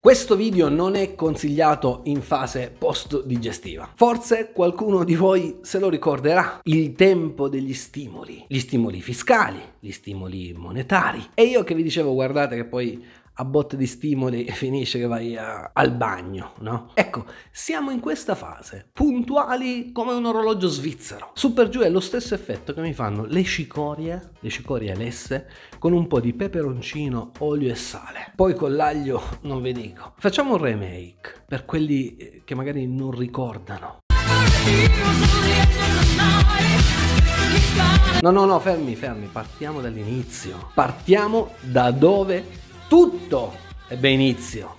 Questo video non è consigliato in fase post-digestiva. Forse qualcuno di voi se lo ricorderà. Il tempo degli stimoli. Gli stimoli fiscali, gli stimoli monetari. E io che vi dicevo, guardate che poi a botte di stimoli finisce che vai al bagno, no? Ecco, siamo in questa fase, puntuali come un orologio svizzero. Su per giù è lo stesso effetto che mi fanno le cicorie lesse, con un po' di peperoncino, olio e sale. Poi con l'aglio non vi dico. Facciamo un remake per quelli che magari non ricordano. No, fermi, partiamo dall'inizio. Partiamo da dove tutto ebbe inizio.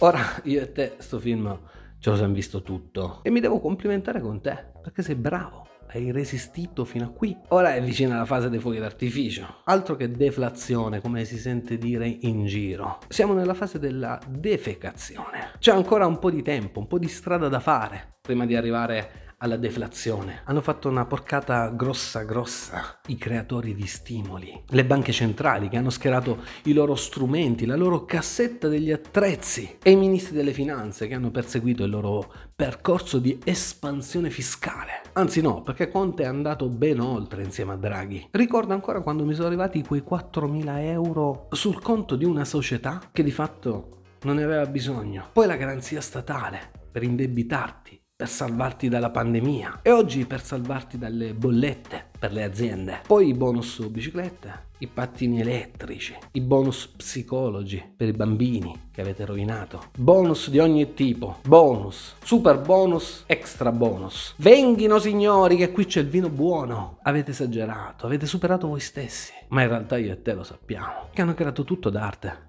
Ora, io e te, sto film ce lo siamo visto tutto. E mi devo complimentare con te, perché sei bravo, hai resistito fino a qui. Ora è vicina la fase dei fuochi d'artificio. Altro che deflazione, come si sente dire in giro. Siamo nella fase della defecazione. C'è ancora un po' di tempo, un po' di strada da fare, prima di arrivare alla deflazione. Hanno fatto una porcata grossa i creatori di stimoli, le banche centrali che hanno schierato i loro strumenti, la loro cassetta degli attrezzi, e i ministri delle finanze che hanno perseguito il loro percorso di espansione fiscale. Anzi no, perché Conte è andato ben oltre insieme a Draghi. Ricordo ancora quando mi sono arrivati quei 4.000 euro sul conto di una società che di fatto non ne aveva bisogno. Poi la garanzia statale per indebitarti, per salvarti dalla pandemia, e oggi per salvarti dalle bollette per le aziende. Poi i bonus su biciclette, i pattini elettrici, i bonus psicologi per i bambini che avete rovinato. Bonus di ogni tipo, bonus, super bonus, extra bonus. Venghino signori che qui c'è il vino buono. Avete esagerato, avete superato voi stessi, ma in realtà io e te lo sappiamo, che hanno creato tutto d'arte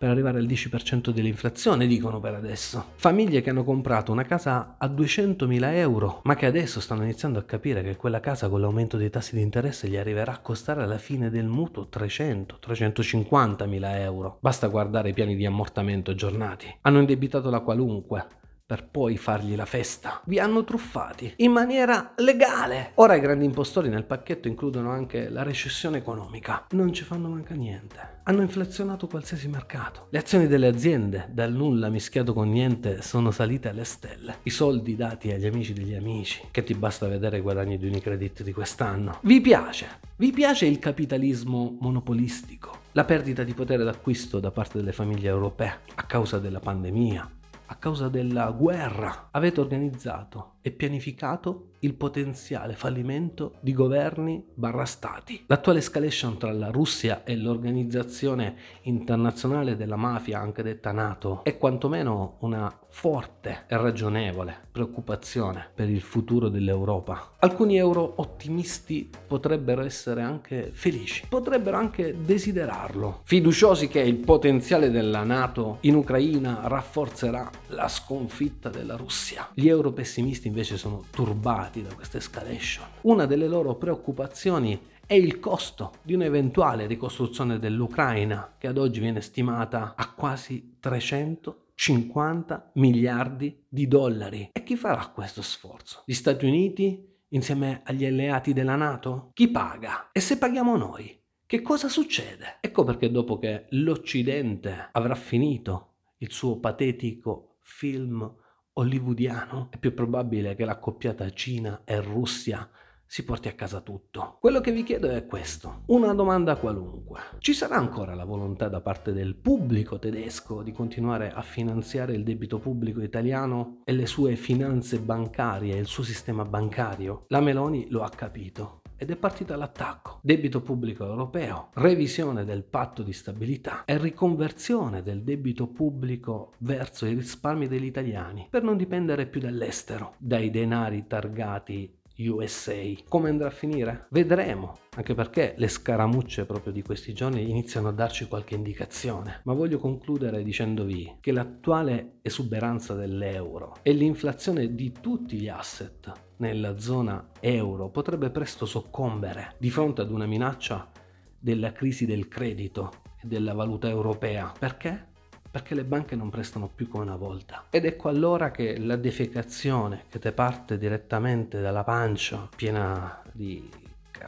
per arrivare al 10% dell'inflazione, dicono per adesso. Famiglie che hanno comprato una casa a 200.000 euro, ma che adesso stanno iniziando a capire che quella casa con l'aumento dei tassi di interesse gli arriverà a costare alla fine del mutuo 300-350.000 euro. Basta guardare i piani di ammortamento aggiornati. Hanno indebitato la qualunque per poi fargli la festa. Vi hanno truffati in maniera legale. Ora i grandi impostori nel pacchetto includono anche la recessione economica. Non ci fanno manca niente. Hanno inflazionato qualsiasi mercato. Le azioni delle aziende, dal nulla mischiato con niente, sono salite alle stelle. I soldi dati agli amici degli amici, che ti basta vedere i guadagni di Unicredit di quest'anno. Vi piace? Vi piace il capitalismo monopolistico? La perdita di potere d'acquisto da parte delle famiglie europee a causa della pandemia? A causa della guerra avete organizzato e pianificato il potenziale fallimento di governi barra stati. L'attuale escalation tra la Russia e l'organizzazione internazionale della mafia, anche detta NATO, è quantomeno una forte e ragionevole preoccupazione per il futuro dell'Europa. Alcuni euro ottimisti potrebbero essere anche felici, potrebbero anche desiderarlo, fiduciosi che il potenziale della NATO in Ucraina rafforzerà la sconfitta della Russia. Gli euro pessimisti invece sono turbati da questa escalation. Una delle loro preoccupazioni è il costo di un'eventuale ricostruzione dell'Ucraina, che ad oggi viene stimata a quasi 350 miliardi di dollari. E chi farà questo sforzo? Gli Stati Uniti insieme agli alleati della NATO? Chi paga? E se paghiamo noi, che cosa succede? Ecco perché dopo che l'Occidente avrà finito il suo patetico film hollywoodiano, è più probabile che l'accoppiata Cina e Russia si porti a casa tutto. Quello che vi chiedo è questo, una domanda qualunque. Ci sarà ancora la volontà da parte del pubblico tedesco di continuare a finanziare il debito pubblico italiano e le sue finanze bancarie, il suo sistema bancario? La Meloni lo ha capito ed è partita all'attacco. Debito pubblico europeo, revisione del patto di stabilità e riconversione del debito pubblico verso i risparmi degli italiani per non dipendere più dall'estero, dai denari targati USA. Come andrà a finire? Vedremo, anche perché le scaramucce proprio di questi giorni iniziano a darci qualche indicazione. Ma voglio concludere dicendovi che l'attuale esuberanza dell'euro e l'inflazione di tutti gli asset nella zona euro potrebbe presto soccombere di fronte ad una minaccia della crisi del credito e della valuta europea. Perché? Perché le banche non prestano più come una volta. Ed ecco allora che la defecazione che te parte direttamente dalla pancia, piena di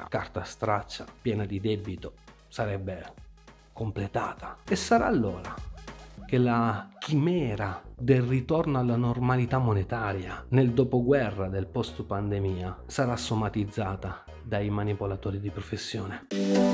carta straccia, piena di debito, sarebbe completata. E sarà allora che la chimera del ritorno alla normalità monetaria nel dopoguerra del post-pandemia sarà somatizzata dai manipolatori di professione.